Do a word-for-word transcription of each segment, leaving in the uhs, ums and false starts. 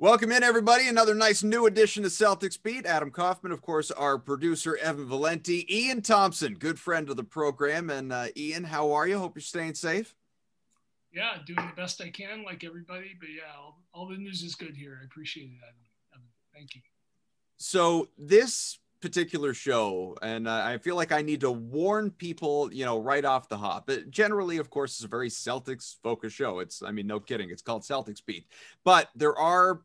Welcome in, everybody. Another nice new edition to Celtics Beat. Adam Kaufman, of course, our producer, Evan Valenti, Ian Thomsen, good friend of the program. And uh, Ian, how are you? Hope you're staying safe. Yeah, doing the best I can, like everybody. But yeah, all, all the news is good here. I appreciate it, Adam. Evan, thank you. So this particular show, and uh, I feel like I need to warn people, you know, right off the hop. It generally, of course, is a very Celtics-focused show. It's, I mean, no kidding. It's called Celtics Beat. But there are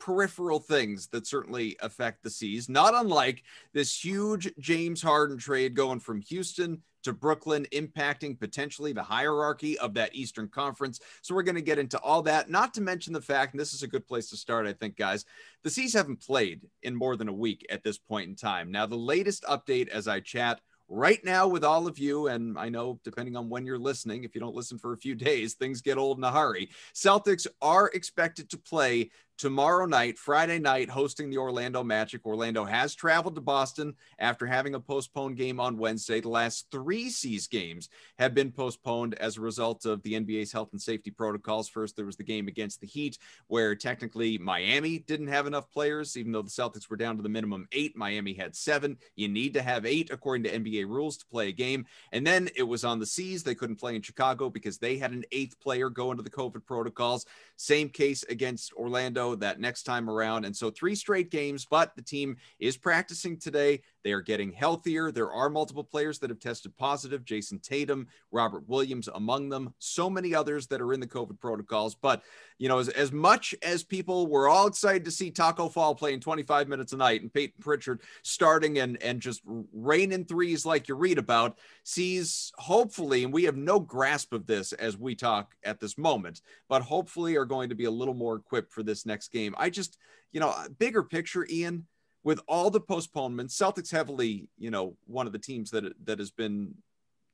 peripheral things that certainly affect the C's, not unlike this huge James Harden trade going from Houston to Brooklyn, impacting potentially the hierarchy of that Eastern Conference. So we're going to get into all that, not to mention the fact, and this is a good place to start, I think, guys, the C's haven't played in more than a week at this point in time. Now, the latest update as I chat right now with all of you, and I know depending on when you're listening, if you don't listen for a few days, things get old in a hurry. Celtics are expected to play tomorrow night, Friday night, hosting the Orlando Magic. Orlando has traveled to Boston after having a postponed game on Wednesday. The last three C's games have been postponed as a result of the N B A's health and safety protocols. First, there was the game against the Heat, where technically Miami didn't have enough players, even though the Celtics were down to the minimum eight. Miami had seven. You need to have eight, according to N B A rules, to play a game. And then it was on the C's. They couldn't play in Chicago because they had an eighth player go into the COVID protocols. Same case against Orlando that next time around. And so three straight games, but the team is practicing today. They are getting healthier. There are multiple players that have tested positive, Jason Tatum, Robert Williams among them, so many others that are in the COVID protocols. But, you know, as, as much as people were all excited to see Tacko Fall playing twenty-five minutes a night and Peyton Pritchard starting and, and just raining threes like you read about, C's hopefully, and we have no grasp of this as we talk at this moment, but hopefully are going to be a little more equipped for this next game. I just, you know, bigger picture, Ian, with all the postponements, Celtics heavily, you know, one of the teams that that has been,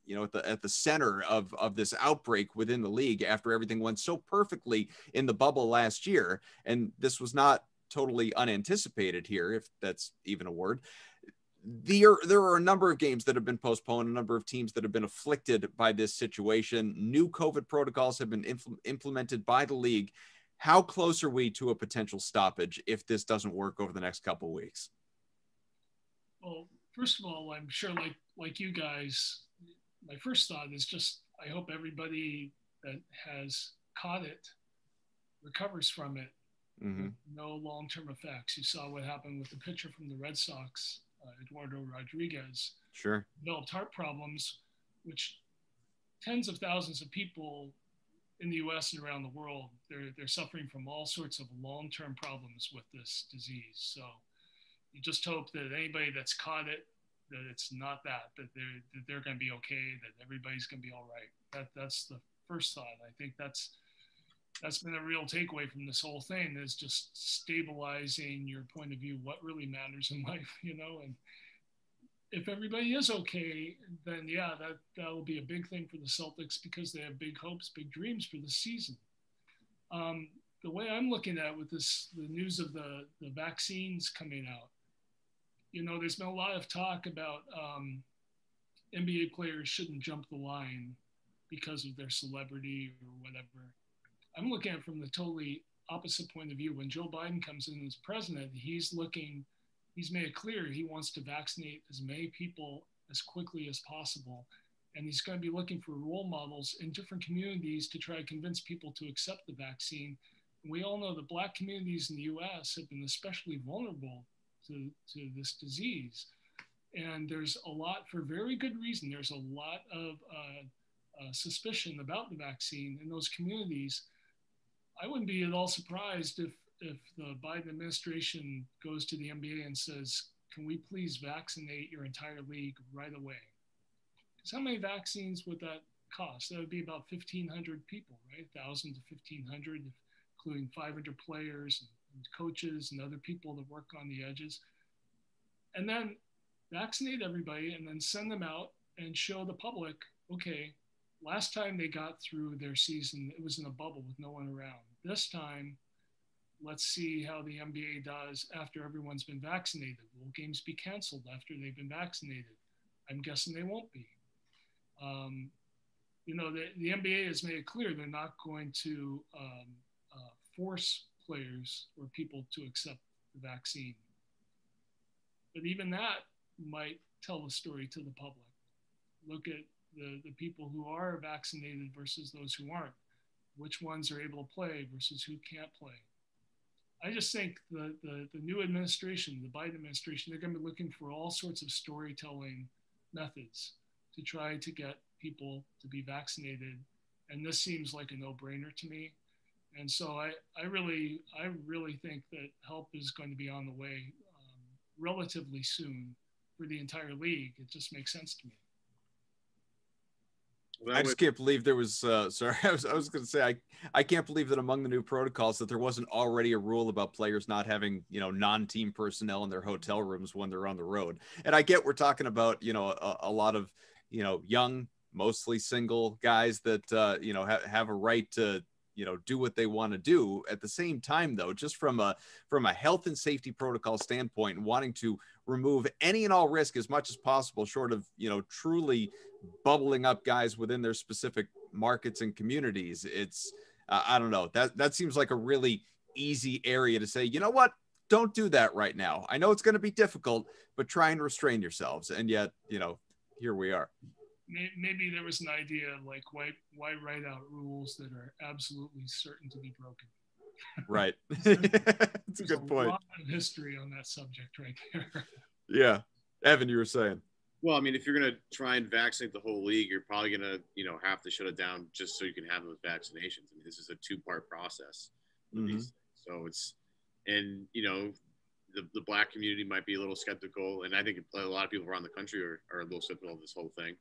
you know, at the at the center of of this outbreak within the league after everything went so perfectly in the bubble last year. And this was not totally unanticipated here, if that's even a word. There, there are a number of games that have been postponed, a number of teams that have been afflicted by this situation. New COVID protocols have been impl- implemented by the league. How close are we to a potential stoppage if this doesn't work over the next couple of weeks? Well, first of all, I'm sure like, like you guys, my first thought is just, I hope everybody that has caught it recovers from it. Mm-hmm. No long-term effects. You saw what happened with the pitcher from the Red Sox, uh, Eduardo Rodriguez. Sure. Developed heart problems, which tens of thousands of people in the U S and around the world, they're they're suffering from all sorts of long-term problems with this disease. So you just hope that anybody that's caught it, that it's not that, that they're, that they're going to be okay, that everybody's going to be all right. That that's the first thought. I think that's, that's been a real takeaway from this whole thing, is just stabilizing your point of view, what really matters in life, you know, and if everybody is okay, then yeah, that, that will be a big thing for the Celtics because they have big hopes, big dreams for the season. Um, the way I'm looking at it with this, the news of the, the vaccines coming out, you know, there's been a lot of talk about um, N B A players shouldn't jump the line because of their celebrity or whatever. I'm looking at it from the totally opposite point of view. When Joe Biden comes in as president, he's looking He's made it clear he wants to vaccinate as many people as quickly as possible. And he's going to be looking for role models in different communities to try to convince people to accept the vaccine. And we all know the Black communities in the U S have been especially vulnerable to, to this disease. And there's a lot, for very good reason, there's a lot of uh, uh, suspicion about the vaccine in those communities. I wouldn't be at all surprised if if the Biden administration goes to the N B A and says, can we please vaccinate your entire league right away? Because how many vaccines would that cost? That would be about fifteen hundred people, right? one thousand to fifteen hundred, including five hundred players and coaches and other people that work on the edges. And then vaccinate everybody and then send them out and show the public, okay, last time they got through their season, it was in a bubble with no one around. This time, let's see how the N B A does after everyone's been vaccinated. Will games be canceled after they've been vaccinated? I'm guessing they won't be. Um, you know, the, the N B A has made it clear they're not going to um, uh, force players or people to accept the vaccine. But even that might tell the story to the public. Look at the, the people who are vaccinated versus those who aren't, which ones are able to play versus who can't play. I just think the, the, the new administration, the Biden administration, they're going to be looking for all sorts of storytelling methods to try to get people to be vaccinated. And this seems like a no-brainer to me. And so I, I really I really think that help is going to be on the way um, relatively soon for the entire league. It just makes sense to me. Well, I just would... can't believe there was, uh, sorry, I was, I was going to say, I, I can't believe that among the new protocols that there wasn't already a rule about players not having, you know, non-team personnel in their hotel rooms when they're on the road. And I get we're talking about, you know, a, a lot of, you know, young, mostly single guys that, uh, you know, ha- have a right to, you know, do what they want to do. At the same time, though, just from a from a health and safety protocol standpoint, wanting to remove any and all risk as much as possible, short of, you know, truly bubbling up guys within their specific markets and communities. It's, uh, I don't know, that that seems like a really easy area to say, you know what, don't do that right now. I know it's going to be difficult, but try and restrain yourselves. And yet, you know, here we are. Maybe there was an idea of like, why why write out rules that are absolutely certain to be broken? Right. That's a good point. A lot of history on that subject right there. Yeah. Evan, you were saying. Well, I mean, if you're going to try and vaccinate the whole league, you're probably going to, you know, have to shut it down just so you can have those vaccinations. I mean, this is a two-part process. Mm-hmm. So it's, and, you know, the, the black community might be a little skeptical. And I think a lot of people around the country are, are a little skeptical of this whole thing.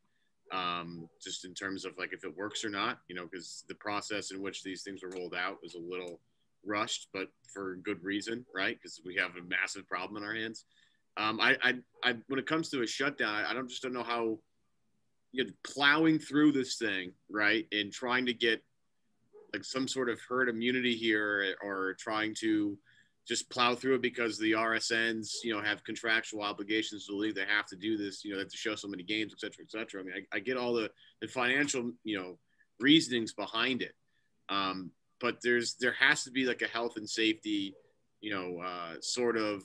Um, just in terms of like if it works or not, you know, because the process in which these things were rolled out was a little rushed, but for good reason, right? Because we have a massive problem in our hands. Um, I, I, I, when it comes to a shutdown, I don't just don't know how you're plowing through this thing, right? And trying to get like some sort of herd immunity here, or trying to just plow through it because the R S Ns, you know, have contractual obligations to the league. They have to do this, you know, they have to show so many games, et cetera, et cetera. I mean, I, I get all the, the financial, you know, reasonings behind it. Um, but there's, there has to be like a health and safety, you know, uh, sort of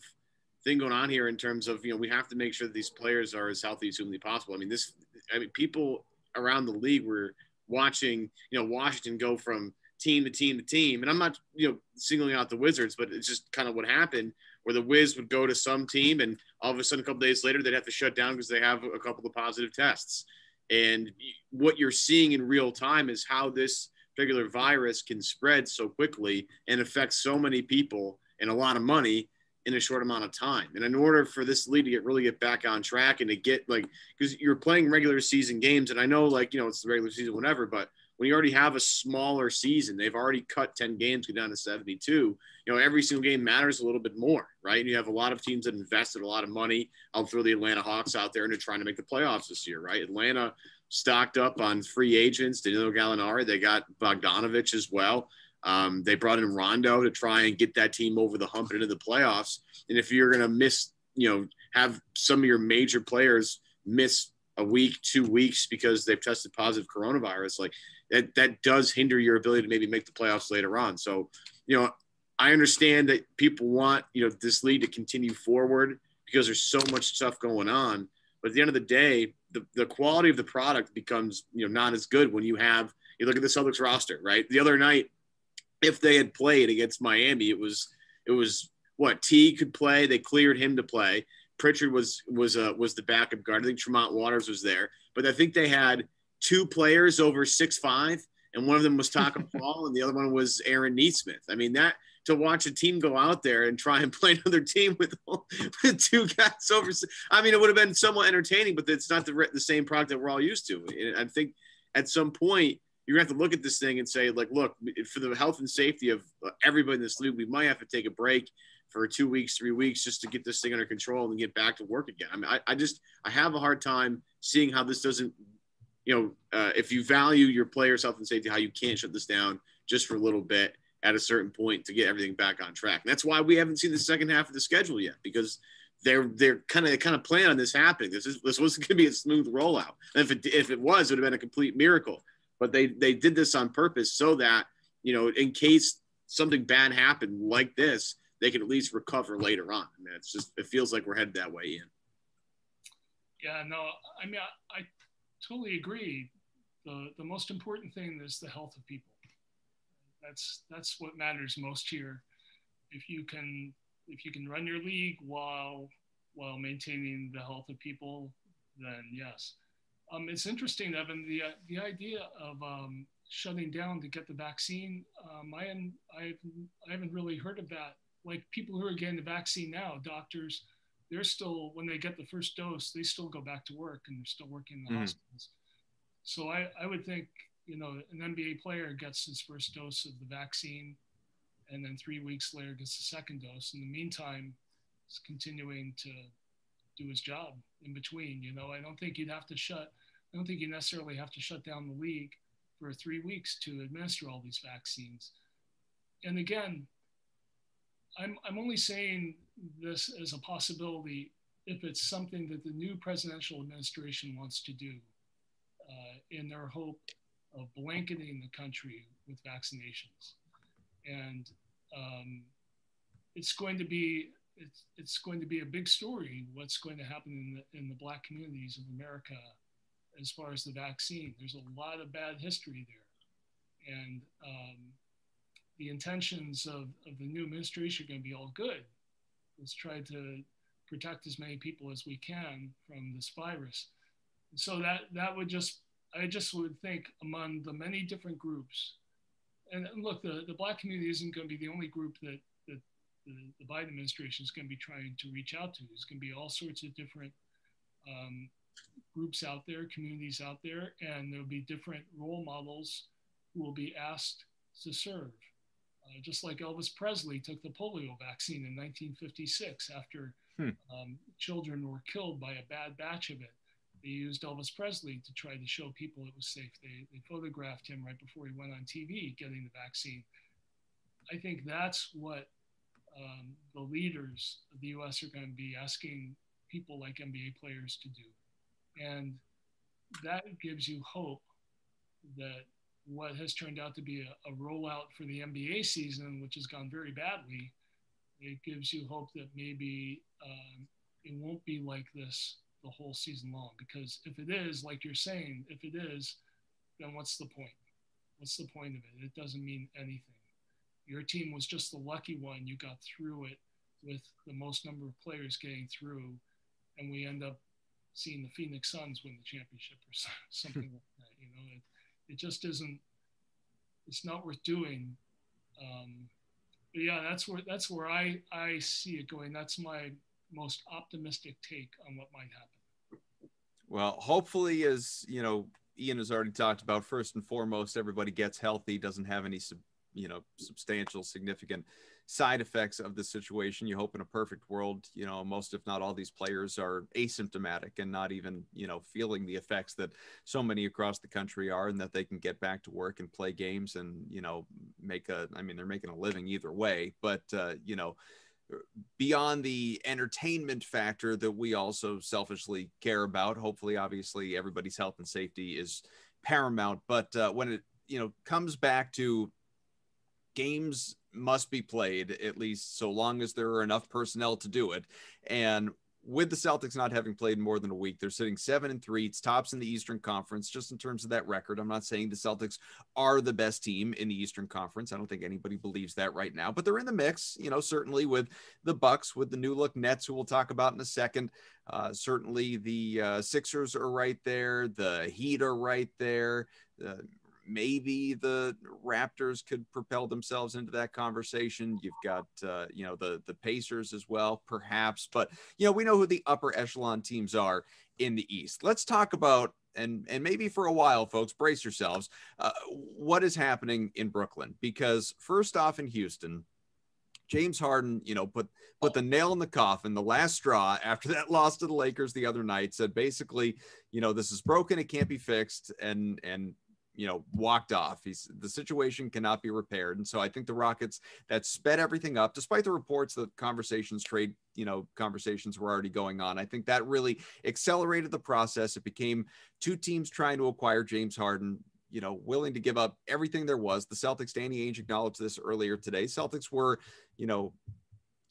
thing going on here in terms of, you know, we have to make sure that these players are as healthy as humanly possible. I mean, this, I mean, people around the league were watching, you know, Washington go from team to team to team. And I'm not, you know, singling out the Wizards, but it's just kind of what happened where the Wiz would go to some team and all of a sudden a couple days later, they'd have to shut down because they have a couple of positive tests. And what you're seeing in real time is how this particular virus can spread so quickly and affect so many people and a lot of money in a short amount of time. And in order for this league to get really get back on track and to get like, because you're playing regular season games and I know like, you know, it's the regular season, whatever, but when you already have a smaller season, they've already cut ten games, go down to seventy-two, you know, every single game matters a little bit more, right? And you have a lot of teams that invested a lot of money. I'll throw the Atlanta Hawks out there and they're trying to make the playoffs this year, right? Atlanta stocked up on free agents, Danilo Gallinari, they got Bogdanovich as well. Um, they brought in Rondo to try and get that team over the hump into the playoffs. And if you're going to miss, you know, have some of your major players miss a week, two weeks because they've tested positive coronavirus, like that, that does hinder your ability to maybe make the playoffs later on. So, you know, I understand that people want, you know, this league to continue forward because there's so much stuff going on. But at the end of the day, the, the quality of the product becomes, you know, not as good when you have, you look at the Celtics roster, right? The other night, if they had played against Miami, it was, it was what T could play. They cleared him to play. Pritchard was was uh, was the backup guard. I think Tremont Waters was there, but I think they had two players over six five, and one of them was Tacko Fall, and the other one was Aaron Neesmith. I mean, that to watch a team go out there and try and play another team with, with two guys over. I mean, it would have been somewhat entertaining, but it's not the the same product that we're all used to. And I think at some point you're going to have to look at this thing and say, like, look, for the health and safety of everybody in this league, we might have to take a break for two weeks, three weeks, just to get this thing under control and get back to work again. I mean, I, I just, I have a hard time seeing how this doesn't, you know, uh, if you value your players' health and safety, how you can't shut this down just for a little bit at a certain point to get everything back on track. And that's why we haven't seen the second half of the schedule yet, because they're, they're kind of, they kind of plan on this happening. This is, this wasn't going to be a smooth rollout. And if it, if it was, it would have been a complete miracle, but they, they did this on purpose so that, you know, in case something bad happened like this, they can at least recover later on. I mean, it's just, it feels like we're headed that way, Ian. Yeah, no, I mean, I, I totally agree. The the most important thing is the health of people. That's that's what matters most here. If you can if you can run your league while while maintaining the health of people, then yes. Um, it's interesting, Evan, the uh, the idea of um, shutting down to get the vaccine. Um, I am I've I haven't really heard of that. Like people who are getting the vaccine now, doctors, they're still, when they get the first dose, they still go back to work and they're still working in the mm. hospitals. So I, I would think, you know, an N B A player gets his first dose of the vaccine and then three weeks later gets the second dose. In the meantime, he's continuing to do his job in between. You know, I don't think you'd have to shut, I don't think you necessarily have to shut down the league for three weeks to administer all these vaccines. And again, I'm I'm only saying this as a possibility if it's something that the new presidential administration wants to do uh, in their hope of blanketing the country with vaccinations. And um, it's going to be it's it's going to be a big story what's going to happen in the in the Black communities of America as far as the vaccine. There's a lot of bad history there, and um, the intentions of, of the new administration are going to be all good. Let's try to protect as many people as we can from this virus. And so that, that would just, I just would think among the many different groups, and look, the, the Black community isn't going to be the only group that, that the, the Biden administration is going to be trying to reach out to. There's going to be all sorts of different um, groups out there, communities out there, and there'll be different role models who will be asked to serve. Uh, just like Elvis Presley took the polio vaccine in nineteen fifty-six after hmm. um, children were killed by a bad batch of it. They used Elvis Presley to try to show people it was safe. They, they photographed him right before he went on T V getting the vaccine. I think that's what um, the leaders of the U S are going to be asking people like N B A players to do. And that gives you hope that what has turned out to be a, a rollout for the N B A season, which has gone very badly, it gives you hope that maybe um, it won't be like this the whole season long. Because if it is, like you're saying, if it is, then what's the point? What's the point of it? It doesn't mean anything. Your team was just the lucky one. You got through it with the most number of players getting through, and we end up seeing the Phoenix Suns win the championship or something like that, you know? It, It just isn't, it's not worth doing. Um, but yeah, that's where that's where I, I see it going. That's my most optimistic take on what might happen. Well, hopefully, as you know, Ian has already talked about, first and foremost, everybody gets healthy, doesn't have any, you know, substantial, significant side effects of the situation. You hope in a perfect world, you know, most, if not all, these players are asymptomatic and not even, you know, feeling the effects that so many across the country are, and that they can get back to work and play games and, you know, make a, I mean, they're making a living either way, but, uh, you know, beyond the entertainment factor that we also selfishly care about, hopefully, obviously, everybody's health and safety is paramount. But uh, when it, you know, comes back to games must be played, at least so long as there are enough personnel to do it. And with the Celtics not having played more than a week, they're sitting seven and three. It's tops in the Eastern Conference, just in terms of that record. I'm not saying the Celtics are the best team in the Eastern Conference. I don't think anybody believes that right now, but they're in the mix, you know, certainly with the Bucks, with the new look Nets, who we'll talk about in a second. Uh, certainly the uh, Sixers are right there. The Heat are right there. Uh, Maybe the Raptors could propel themselves into that conversation. You've got, uh, you know, the, the Pacers as well, perhaps. But, you know, we know who the upper echelon teams are in the East. Let's talk about, and, and maybe for a while, folks, brace yourselves, uh, what is happening in Brooklyn. Because first off, in Houston, James Harden, you know, put put the nail in the coffin, the last straw after that loss to the Lakers the other night, said basically, you know, this is broken, it can't be fixed, and and you know, walked off. He's, the situation cannot be repaired. And so I think the Rockets, that sped everything up, despite the reports that conversations trade, you know, conversations were already going on. I think that really accelerated the process. It became two teams trying to acquire James Harden, you know, willing to give up everything there was. The Celtics, Danny Ainge acknowledged this earlier today. Celtics were, you know,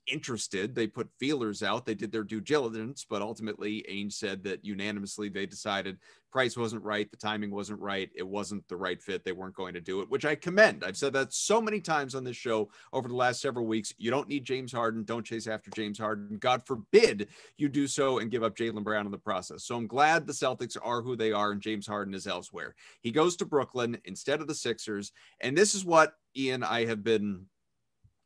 interested. They put feelers out. They did their due diligence, but ultimately Ainge said that unanimously they decided price wasn't right. The timing wasn't right. It wasn't the right fit. They weren't going to do it, which I commend. I've said that so many times on this show over the last several weeks. You don't need James Harden. Don't chase after James Harden. God forbid you do so and give up Jaylen Brown in the process. So I'm glad the Celtics are who they are and James Harden is elsewhere. He goes to Brooklyn instead of the Sixers. And this is what, Ian, I have been,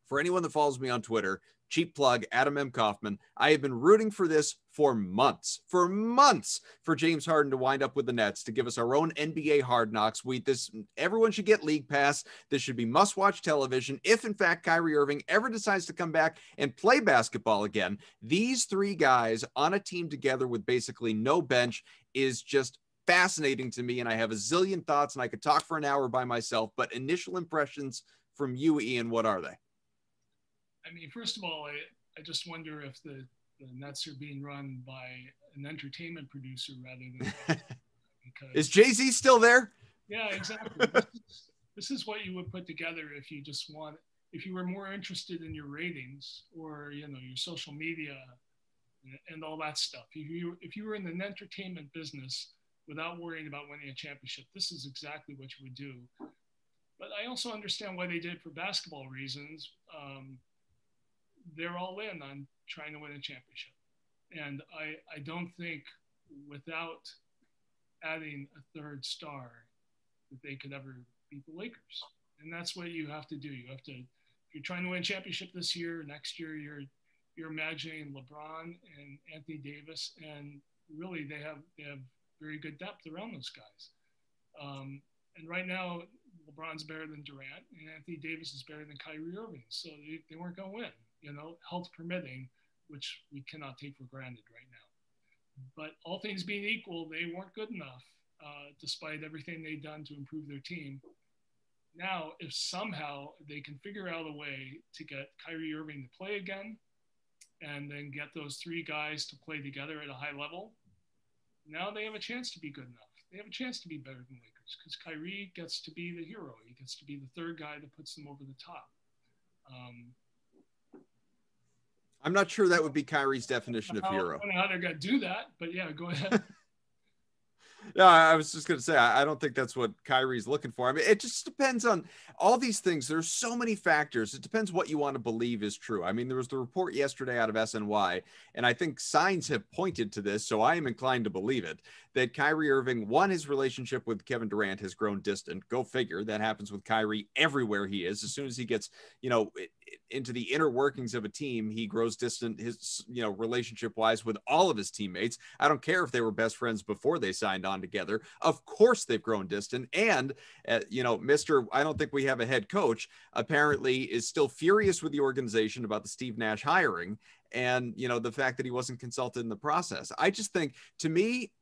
for anyone that follows me on Twitter, cheap plug, Adam M. Kaufman, I have been rooting for this for months, for months, for James Harden to wind up with the Nets, to give us our own N B A Hard Knocks. We, this, everyone should get League Pass. This should be must-watch television. If, in fact, Kyrie Irving ever decides to come back and play basketball again, these three guys on a team together with basically no bench is just fascinating to me, and I have a zillion thoughts, and I could talk for an hour by myself, but initial impressions from you, Ian, what are they? I mean, first of all, I, I just wonder if the, the Nets are being run by an entertainment producer rather than because is Jay-Z still there? Yeah, exactly. this, is, this is what you would put together if you just want, if you were more interested in your ratings or, you know, your social media and, and all that stuff. If you, if you were in an entertainment business without worrying about winning a championship, this is exactly what you would do. But I also understand why they did it for basketball reasons. Um, they're all in on trying to win a championship. And I, I don't think without adding a third star that they could ever beat the Lakers. And that's what you have to do. You have to, if you're trying to win a championship this year, next year, you're, you're imagining LeBron and Anthony Davis. And really they have, they have very good depth around those guys. Um, and right now LeBron's better than Durant and Anthony Davis is better than Kyrie Irving. So they, they weren't going to win, you know, health permitting, which we cannot take for granted right now. But all things being equal, they weren't good enough, uh, despite everything they'd done to improve their team. Now, if somehow they can figure out a way to get Kyrie Irving to play again, and then get those three guys to play together at a high level, now they have a chance to be good enough. They have a chance to be better than Lakers, because Kyrie gets to be the hero. He gets to be the third guy that puts them over the top. Um, I'm not sure that would be Kyrie's definition of hero. I don't know how they're going to do that, but yeah, go ahead. No, I was just going to say, I don't think that's what Kyrie's looking for. I mean, it just depends on all these things. There's so many factors. It depends what you want to believe is true. I mean, there was the report yesterday out of S N Y, and I think signs have pointed to this, so I am inclined to believe it, that Kyrie Irving, one, his relationship with Kevin Durant has grown distant. Go figure. That happens with Kyrie everywhere he is. As soon as he gets, you know, into the inner workings of a team, he grows distant, his, you know, relationship-wise with all of his teammates. I don't care if they were best friends before they signed on together. Of course they've grown distant. And uh, you know, Mister I don't think we have a head coach apparently is still furious with the organization about the Steve Nash hiring and, you know, the fact that he wasn't consulted in the process. I just think, to me,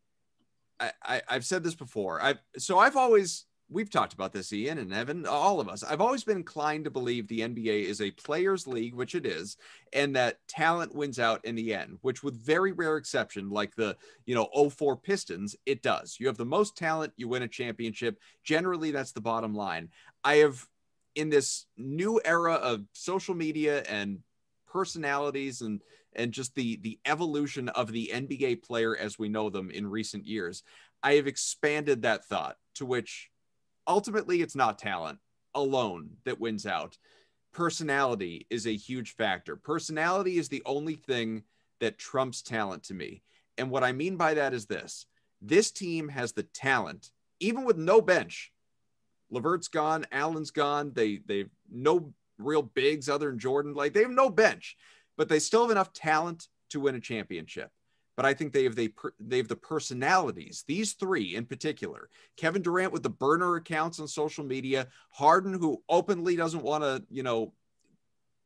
I, I I've said this before. I've so I've always we've talked about this, Ian and Evan, all of us. I've always been inclined to believe the N B A is a players' league, which it is, and that talent wins out in the end, which with very rare exception, like the, you know, oh four Pistons, it does. You have the most talent, you win a championship. Generally, that's the bottom line. I have, in this new era of social media and personalities and and just the the evolution of the N B A player as we know them in recent years, I have expanded that thought to which ultimately, it's not talent alone that wins out. Personality is a huge factor. Personality is the only thing that trumps talent to me. And what I mean by that is this. This team has the talent, even with no bench. LeVert's gone. Allen's gone. They, they've no real bigs other than Jordan. Like, they have no bench, but they still have enough talent to win a championship. But I think they have, the, they have the personalities, these three in particular. Kevin Durant with the burner accounts on social media, Harden, who openly doesn't want to, you know,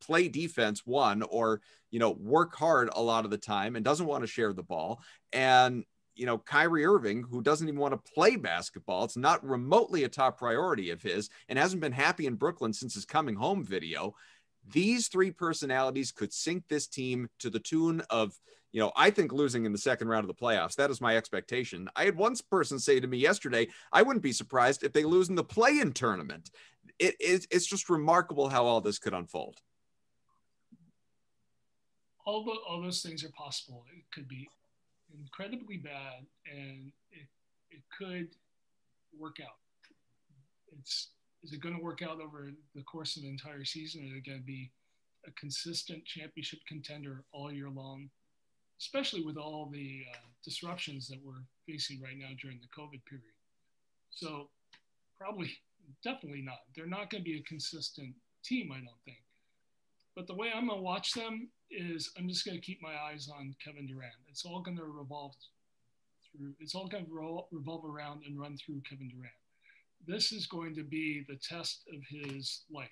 play defense, one, or, you know, work hard a lot of the time and doesn't want to share the ball. And, you know, Kyrie Irving, who doesn't even want to play basketball. It's not remotely a top priority of his and hasn't been happy in Brooklyn since his coming home video. These three personalities could sink this team to the tune of, you know, I think losing in the second round of the playoffs, that is my expectation. I had one person say to me yesterday, I wouldn't be surprised if they lose in the play-in tournament. It is, it's just remarkable how all this could unfold. All, the, all those things are possible. It could be incredibly bad, and it it could work out. It's is it going to work out over the course of the entire season? Is it going to be a consistent championship contender all year long, especially with all the uh, disruptions that we're facing right now during the COVID period? So probably, definitely not. They're not going to be a consistent team, I don't think. But the way I'm going to watch them is I'm just going to keep my eyes on Kevin Durant. It's all going to revolve through, it's all going to revolve around and run through Kevin Durant. This is going to be the test of his life.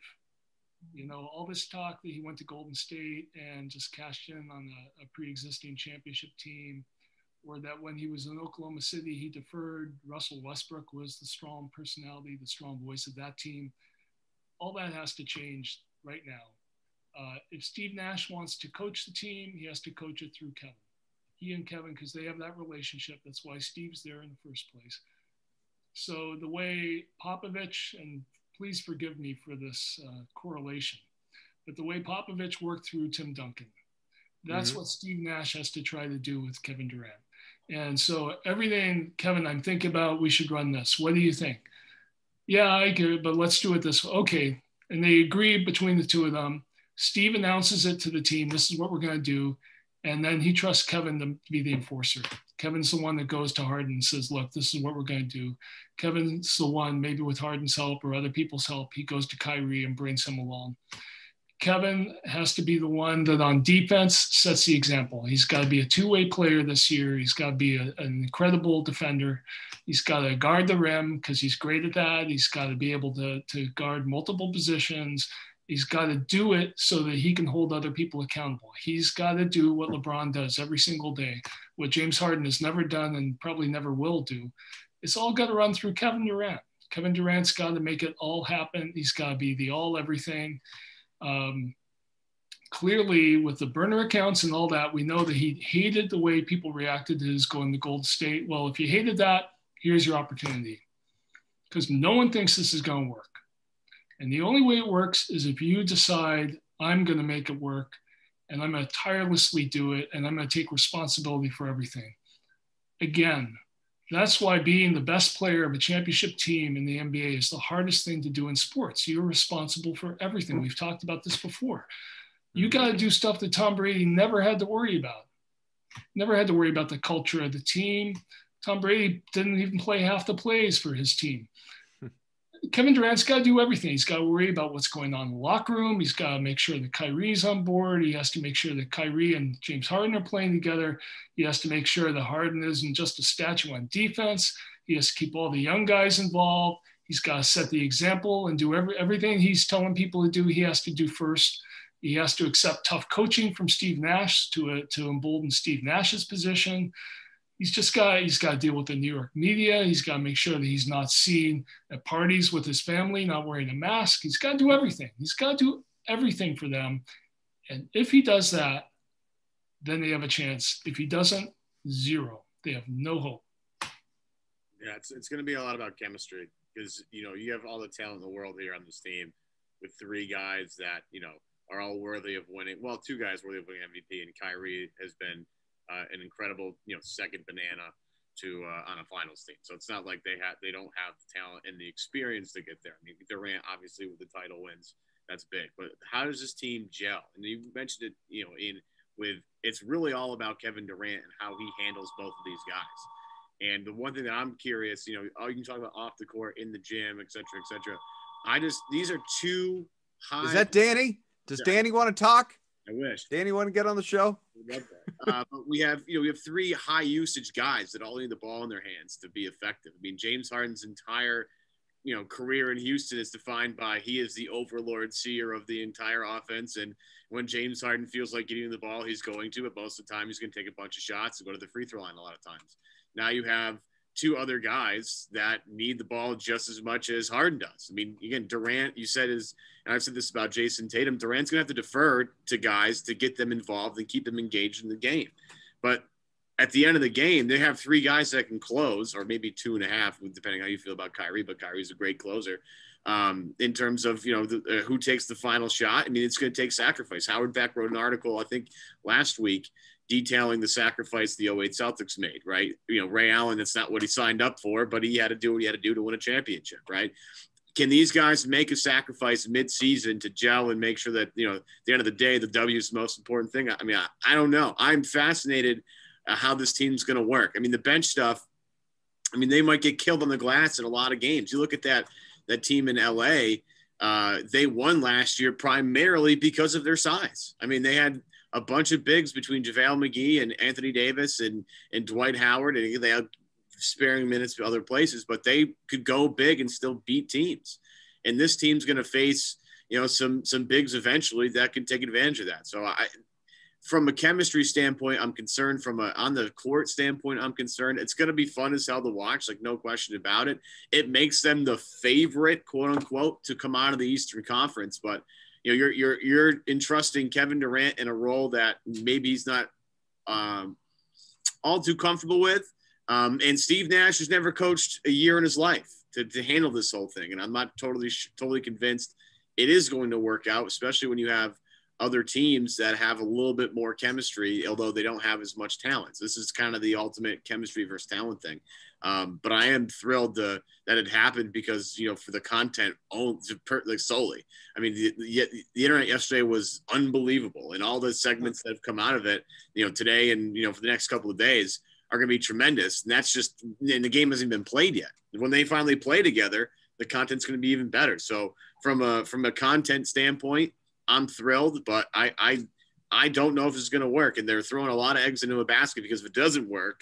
You know, all this talk that he went to Golden State and just cashed in on a, a pre-existing championship team, or that when he was in Oklahoma City, he deferred. Russell Westbrook was the strong personality, the strong voice of that team. All that has to change right now. Uh, if Steve Nash wants to coach the team, he has to coach it through Kevin. He and Kevin, because they have that relationship. That's why Steve's there in the first place. So the way Popovich, and please forgive me for this uh, correlation, but the way Popovich worked through Tim Duncan, that's mm-hmm. what Steve Nash has to try to do with Kevin Durant. And so everything, Kevin, I'm thinking about, we should run this. What do you think? Yeah, I get it, but let's do it this way. Okay. And they agree between the two of them. Steve announces it to the team. This is what we're going to do. And then he trusts Kevin to be the enforcer. Kevin's the one that goes to Harden and says, look, this is what we're going to do. Kevin's the one, maybe with Harden's help or other people's help, he goes to Kyrie and brings him along. Kevin has to be the one that on defense sets the example. He's got to be a two-way player this year. He's got to be a, an incredible defender. He's got to guard the rim because he's great at that. He's got to be able to, to guard multiple positions. He's got to do it so that he can hold other people accountable. He's got to do what LeBron does every single day, what James Harden has never done and probably never will do. It's all got to run through Kevin Durant. Kevin Durant's got to make it all happen. He's got to be the all everything. Um, clearly, with the burner accounts and all that, we know that he hated the way people reacted to his going to Golden State. Well, if you hated that, here's your opportunity, because no one thinks this is going to work. And the only way it works is if you decide, I'm going to make it work, and I'm going to tirelessly do it, and I'm going to take responsibility for everything. Again, that's why being the best player of a championship team in the N B A is the hardest thing to do in sports. You're responsible for everything. We've talked about this before. You got to do stuff that Tom Brady never had to worry about. Never had to worry about the culture of the team. Tom Brady didn't even play half the plays for his team. Kevin Durant's got to do everything. He's got to worry about what's going on in the locker room. He's got to make sure that Kyrie's on board. He has to make sure that Kyrie and James Harden are playing together. He has to make sure that Harden isn't just a statue on defense. He has to keep all the young guys involved. He's got to set the example and do every, everything he's telling people to do, he has to do first. He has to accept tough coaching from Steve Nash to, uh, to embolden Steve Nash's position. He's just got, he's got to deal with the New York media. He's got to make sure that he's not seen at parties with his family, not wearing a mask. He's got to do everything. He's got to do everything for them. And if he does that, then they have a chance. If he doesn't, zero. They have no hope. Yeah, it's, it's going to be a lot about chemistry because, you know, you have all the talent in the world here on this team with three guys that, you know, are all worthy of winning. Well, two guys worthy of winning M V P, and Kyrie has been Uh, an incredible, you know, second banana to uh, on a finals team. So it's not like they have they don't have the talent and the experience to get there. I mean, Durant obviously with the title wins, that's big. But how does this team gel? And you mentioned it, you know, in with it's really all about Kevin Durant and how he handles both of these guys. And the one thing that I'm curious, you know, all you can talk about off the court, in the gym, et cetera, et cetera. I just these are two high. Is that Danny? Does yeah. Danny want to talk? I wish. Danny want to get on the show? I love that. Uh, but we have, you know, we have three high usage guys that all need the ball in their hands to be effective. I mean, James Harden's entire, you know, career in Houston is defined by he is the overlord seer of the entire offense. And when James Harden feels like getting the ball, he's going to, but most of the time he's going to take a bunch of shots and go to the free throw line a lot of times. Now you have two other guys that need the ball just as much as Harden does. I mean, again, Durant, you said is, and I've said this about Jason Tatum, Durant's going to have to defer to guys to get them involved and keep them engaged in the game. But at the end of the game, they have three guys that can close, or maybe two and a half, depending how you feel about Kyrie. But Kyrie's a great closer. Um, in terms of, you know, the, uh, who takes the final shot, I mean, it's going to take sacrifice. Howard Beck wrote an article, I think, last week detailing the sacrifice the oh eight Celtics made, right? You know, Ray Allen, that's not what he signed up for, but he had to do what he had to do to win a championship, right? Can these guys make a sacrifice mid-season to gel and make sure that, you know, at the end of the day, the W is the most important thing? I mean, I, I don't know. I'm fascinated uh, how this team's going to work. I mean, the bench stuff, I mean, they might get killed on the glass in a lot of games. You look at that. That team in L A, uh, they won last year primarily because of their size. I mean, they had a bunch of bigs between JaVale McGee and Anthony Davis and, and Dwight Howard, and they had sparing minutes to other places, but they could go big and still beat teams. And this team's going to face, you know, some, some bigs eventually that can take advantage of that. So I, from a chemistry standpoint, I'm concerned. From a on the court standpoint, I'm concerned. It's going to be fun as hell to watch, like no question about it. It makes them the favorite, quote unquote, to come out of the Eastern Conference. But you know, you're you're you're entrusting Kevin Durant in a role that maybe he's not um, all too comfortable with. Um, and Steve Nash has never coached a year in his life to to handle this whole thing. And I'm not totally totally convinced it is going to work out, especially when you have other teams that have a little bit more chemistry, although they don't have as much talent. So this is kind of the ultimate chemistry versus talent thing. Um, but I am thrilled to, that it happened because, you know, for the content, oh, like solely, I mean, the, the, the internet yesterday was unbelievable, and all the segments that have come out of it, you know, today and, you know, for the next couple of days are going to be tremendous. And that's just, and the game hasn't been played yet. When they finally play together, the content's going to be even better. So from a, from a content standpoint, I'm thrilled, but I, I I don't know if it's going to work. And they're throwing a lot of eggs into a basket because if it doesn't work,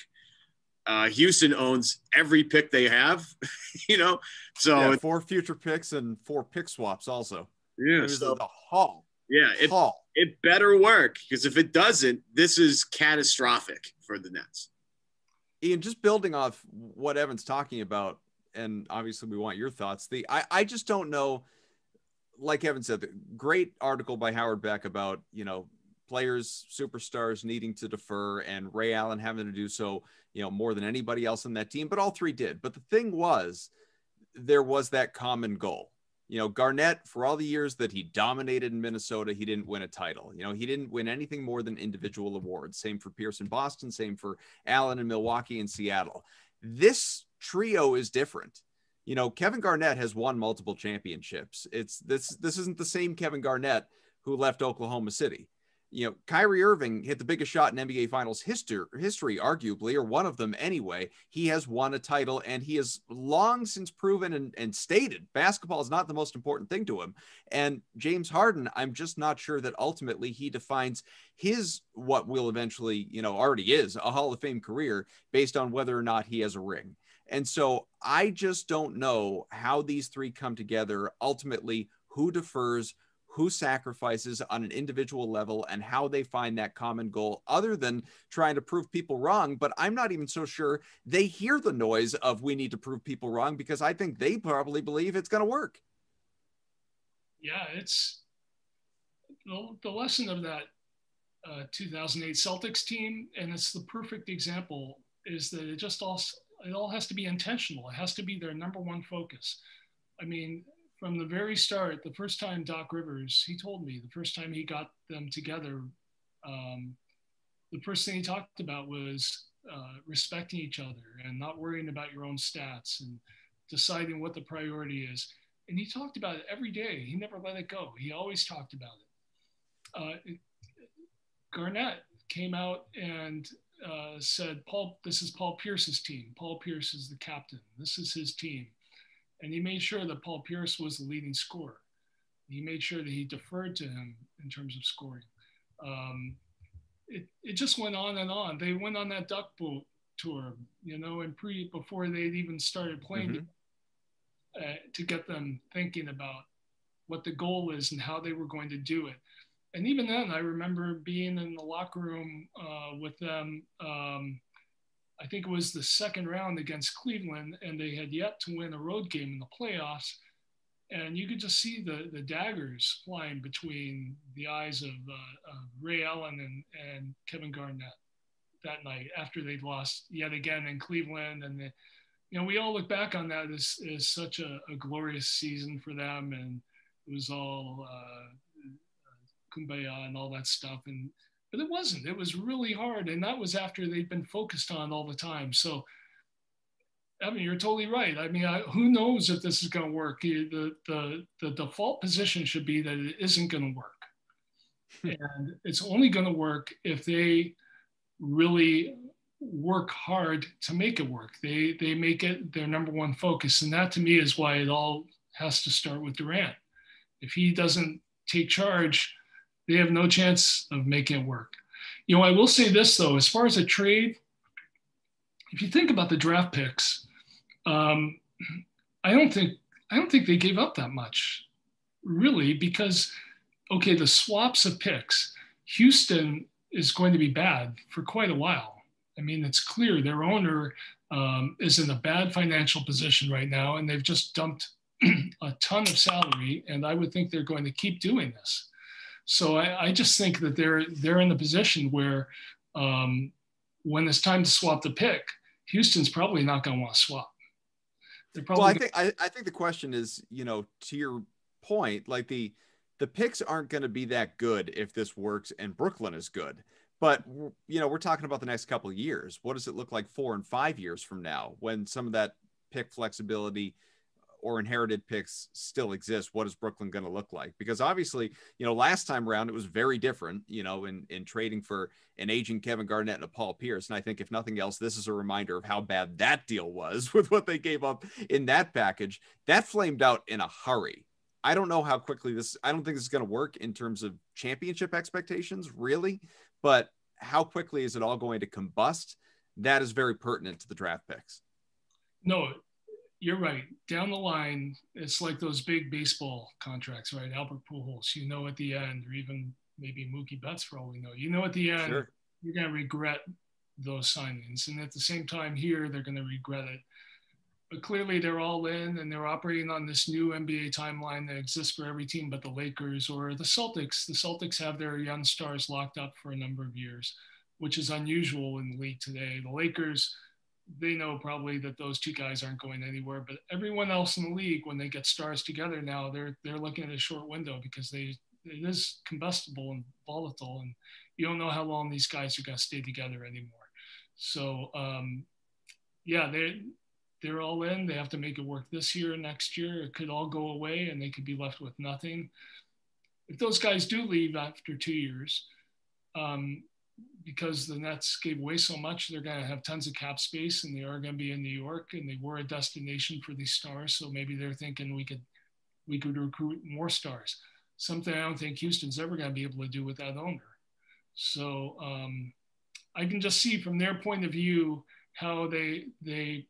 uh, Houston owns every pick they have, you know? So yeah, four future picks and four pick swaps also. Yeah. So, the haul. Yeah. It, haul. It better work, because if it doesn't, this is catastrophic for the Nets. Ian, just building off what Evan's talking about, and obviously we want your thoughts. The I, I just don't know. Like Evan said, the great article by Howard Beck about, you know, players, superstars needing to defer and Ray Allen having to do so, you know, more than anybody else in that team, but all three did. But the thing was, there was that common goal. You know, Garnett, for all the years that he dominated in Minnesota, he didn't win a title. You know, he didn't win anything more than individual awards. Same for Pierce in Boston, same for Allen in Milwaukee and Seattle. This trio is different. You know, Kevin Garnett has won multiple championships. It's this, this isn't the same Kevin Garnett who left Oklahoma City. You know, Kyrie Irving hit the biggest shot in N B A Finals history, history, arguably, or one of them anyway. He has won a title, and he has long since proven and, and stated basketball is not the most important thing to him. And James Harden, I'm just not sure that ultimately he defines his, what will eventually, you know, already is a Hall of Fame career based on whether or not he has a ring. And so I just don't know how these three come together, ultimately who defers, who sacrifices on an individual level, and how they find that common goal other than trying to prove people wrong. But I'm not even so sure they hear the noise of we need to prove people wrong, because I think they probably believe it's going to work. Yeah, it's the, the lesson of that uh, two thousand eight Celtics team, and it's the perfect example, is that it just also – it all has to be intentional. It has to be their number one focus. I mean, from the very start, the first time Doc Rivers, he told me the first time he got them together, um, the first thing he talked about was uh, respecting each other and not worrying about your own stats and deciding what the priority is. And he talked about it every day. He never let it go. He always talked about it. Uh, it Garnett came out and Uh, said, Paul, this is Paul Pierce's team. Paul Pierce is the captain. This is his team. And he made sure that Paul Pierce was the leading scorer. He made sure that he deferred to him in terms of scoring. Um, it, it just went on and on. They went on that duck boat tour, you know, and pre before they'd even started playing mm-hmm. uh, to get them thinking about what the goal is and how they were going to do it. And even then, I remember being in the locker room uh, with them. Um, I think it was the second round against Cleveland, and they had yet to win a road game in the playoffs. And you could just see the the daggers flying between the eyes of, uh, of Ray Allen and, and Kevin Garnett. that night after they'd lost yet again in Cleveland. And, the, you know, we all look back on that as, as such a, a glorious season for them. And it was all uh, kumbaya and all that stuff. And but it wasn't. It was really hard. And that was after they'd been focused on all the time. So, I mean, you're totally right. I mean, I, who knows if this is going to work? The, the, the default position should be that it isn't going to work. And it's only going to work if they really work hard to make it work. They they make it their number one focus. And that to me is why it all has to start with Durant. If he doesn't take charge, they have no chance of making it work. You know, I will say this though, as far as a trade, if you think about the draft picks, um, I don't think I don't think they gave up that much, really, because okay, the swaps of picks, Houston is going to be bad for quite a while. I mean, it's clear their owner um, is in a bad financial position right now, and they've just dumped a ton of salary, and I would think they're going to keep doing this. So I, I just think that they're they're in the position where um, when it's time to swap the pick, Houston's probably not going to want to swap. They're probably well, I think I, I think the question is, you know, to your point, like the – the picks aren't going to be that good if this works and Brooklyn is good, but you know, we're talking about the next couple of years. What does it look like four and five years from now when some of that pick flexibility or inherited picks still exists? What is Brooklyn going to look like? Because obviously, you know, last time around, it was very different, you know, in, in trading for an aging Kevin Garnett and a Paul Pierce. And I think if nothing else, this is a reminder of how bad that deal was with what they gave up in that package that flamed out in a hurry. I don't know how quickly this, I don't think this is going to work in terms of championship expectations, really, but how quickly is it all going to combust? That is very pertinent to the draft picks. No, you're right. Down the line, it's like those big baseball contracts, right? Albert Pujols, you know, at the end, or even maybe Mookie Betts for all we know, you know, at the end, sure. You're going to regret those signings. And at the same time here, they're going to regret it. But clearly they're all in and they're operating on this new N B A timeline that exists for every team but the Lakers or the Celtics. The Celtics have their young stars locked up for a number of years, which is unusual in the league today. The Lakers, they know probably that those two guys aren't going anywhere, but everyone else in the league, when they get stars together now, they're they're looking at a short window because they it is combustible and volatile, and you don't know how long these guys are going to stay together anymore. So, um, yeah, they're – they're all in, they have to make it work this year, next year, it could all go away and they could be left with nothing. If those guys do leave after two years, um, because the Nets gave away so much, they're gonna have tons of cap space and they are gonna be in New York and they were a destination for these stars. So maybe they're thinking we could, we could recruit more stars. Something I don't think Houston's ever gonna be able to do with that owner. So um, I can just see from their point of view, how they, they,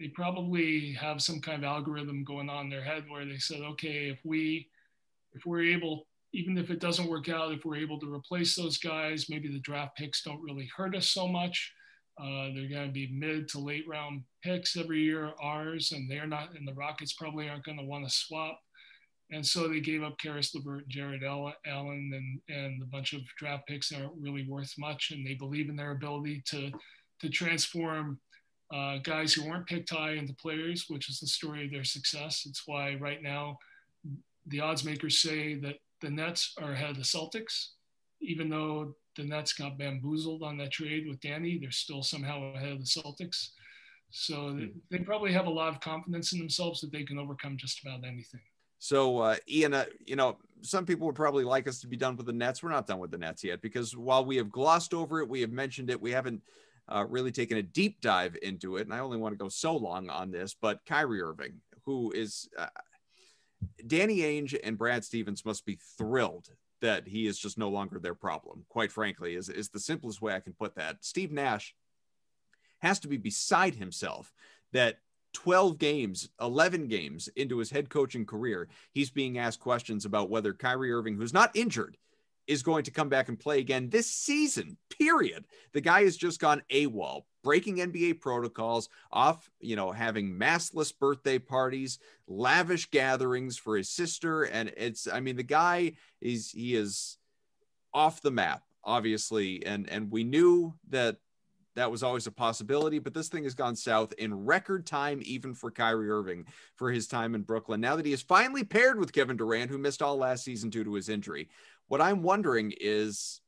They probably have some kind of algorithm going on in their head where they said, okay, if we, if we're able, even if it doesn't work out, if we're able to replace those guys, maybe the draft picks don't really hurt us so much. Uh, they're going to be mid to late round picks every year, ours, and they're not, and the Rockets probably aren't going to want to swap. And so they gave up Karis LeVert and Jared Allen and, and a bunch of draft picks that aren't really worth much. And they believe in their ability to, to transform Uh, guys who weren't picked high into players, which is the story of their success. It's why right now the odds makers say that the Nets are ahead of the Celtics, even though the Nets got bamboozled on that trade with Danny, they're still somehow ahead of the Celtics. So they, they probably have a lot of confidence in themselves that they can overcome just about anything. So uh, Ian, uh, you know, some people would probably like us to be done with the Nets. We're not done with the Nets yet, because while we have glossed over it, we have mentioned it, we haven't Uh, really taking a deep dive into it. And I only want to go so long on this, but Kyrie Irving, who is uh, Danny Ainge and Brad Stevens must be thrilled that he is just no longer their problem. Quite frankly, is, is the simplest way I can put that. Steve Nash has to be beside himself that twelve games, eleven games into his head coaching career, he's being asked questions about whether Kyrie Irving, who's not injured, is going to come back and play again this season, period. The guy has just gone AWOL, breaking N B A protocols off, you know, having maskless birthday parties, lavish gatherings for his sister. And it's, I mean, the guy is, he is off the map, obviously. And, and we knew that That was always a possibility, but this thing has gone south in record time, even for Kyrie Irving for his time in Brooklyn. Now that he is finally paired with Kevin Durant, who missed all last season due to his injury, what I'm wondering is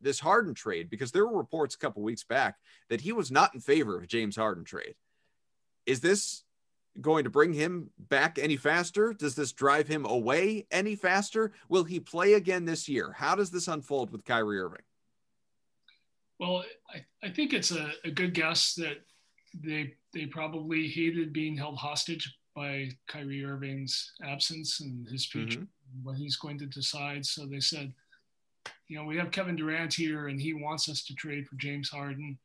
this Harden trade, because there were reports a couple weeks back that he was not in favor of a James Harden trade. Is this going to bring him back any faster? Does this drive him away any faster? Will he play again this year? How does this unfold with Kyrie Irving? Well, I, I think it's a, a good guess that they they probably hated being held hostage by Kyrie Irving's absence and his future, mm-hmm. what he's going to decide. So they said, you know, we have Kevin Durant here, and he wants us to trade for James Harden,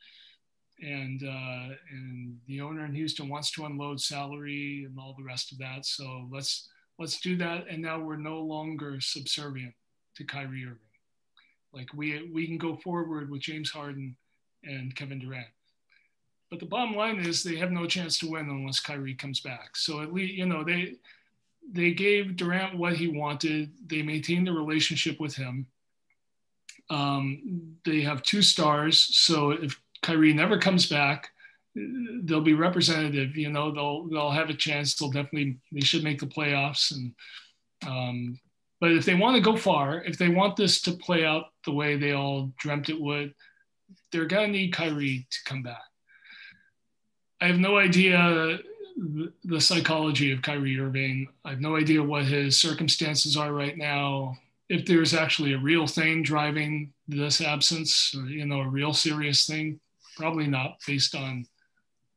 and uh, and the owner in Houston wants to unload salary and all the rest of that. So let's let's do that. And now we're no longer subservient to Kyrie Irving. Like we we can go forward with James Harden and Kevin Durant. But the bottom line is they have no chance to win unless Kyrie comes back. So at least, you know, they they gave Durant what he wanted. They maintained the relationship with him. Um, they have two stars. So if Kyrie never comes back, they'll be representative, you know, they'll they'll have a chance. They'll definitely, they should make the playoffs. And um But if they want to go far, if they want this to play out the way they all dreamt it would, they're going to need Kyrie to come back. I have no idea the psychology of Kyrie Irving. I have no idea what his circumstances are right now. If there's actually a real thing driving this absence, or, you know, a real serious thing, probably not based on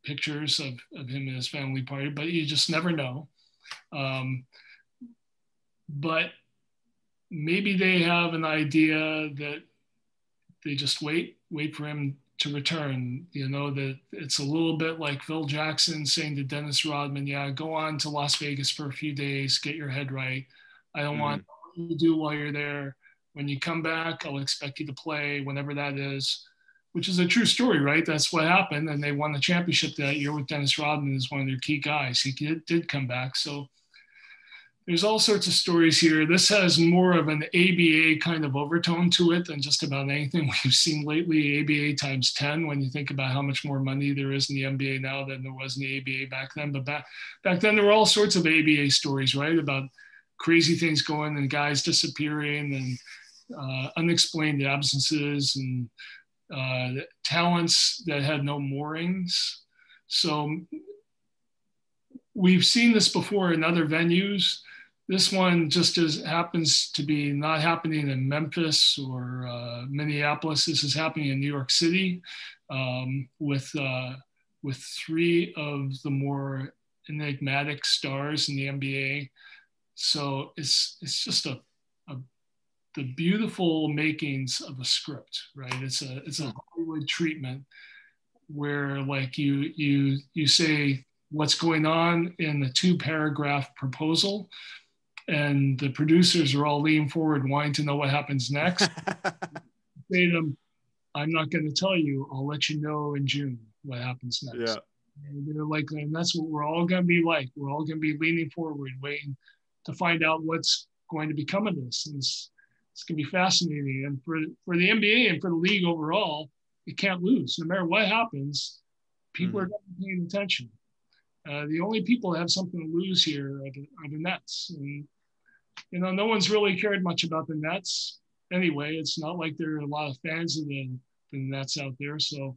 pictures of, of him and his family party, but you just never know. Um, but maybe they have an idea that they just wait, wait for him to return. You know, that it's a little bit like Phil Jackson saying to Dennis Rodman, yeah, go on to Las Vegas for a few days, get your head right. I don't mm-hmm. want what you do while you're there. When you come back, I'll expect you to play whenever that is, which is a true story, right? That's what happened. And they won the championship that year with Dennis Rodman as one of their key guys. He did, did come back. So there's all sorts of stories here. This has more of an A B A kind of overtone to it than just about anything we've seen lately. A B A times ten, when you think about how much more money there is in the N B A now than there was in the A B A back then. But back, back then there were all sorts of A B A stories, right? About crazy things going and guys disappearing and uh, unexplained absences and uh, talents that had no moorings. So we've seen this before in other venues. This one just is, happens to be not happening in Memphis or uh, Minneapolis. This is happening in New York City um, with, uh, with three of the more enigmatic stars in the N B A. So it's, it's just a, a the beautiful makings of a script, right? It's a, it's a Hollywood treatment where like you, you, you say, what's going on in the two paragraph proposal, and the producers are all leaning forward wanting to know what happens next. Say to them, I'm not going to tell you, I'll let you know in June what happens next. Yeah. And they're like, and that's what we're all going to be like. We're all going to be leaning forward, waiting to find out what's going to become of this. And it's, it's going to be fascinating. And for, for the N B A and for the league overall, it can't lose. No matter what happens, people mm-hmm. are going to be paying attention. Uh, the only people that have something to lose here are the, are the Nets. And, you know, no one's really cared much about the Nets anyway. It's not like there are a lot of fans of the, the Nets out there. So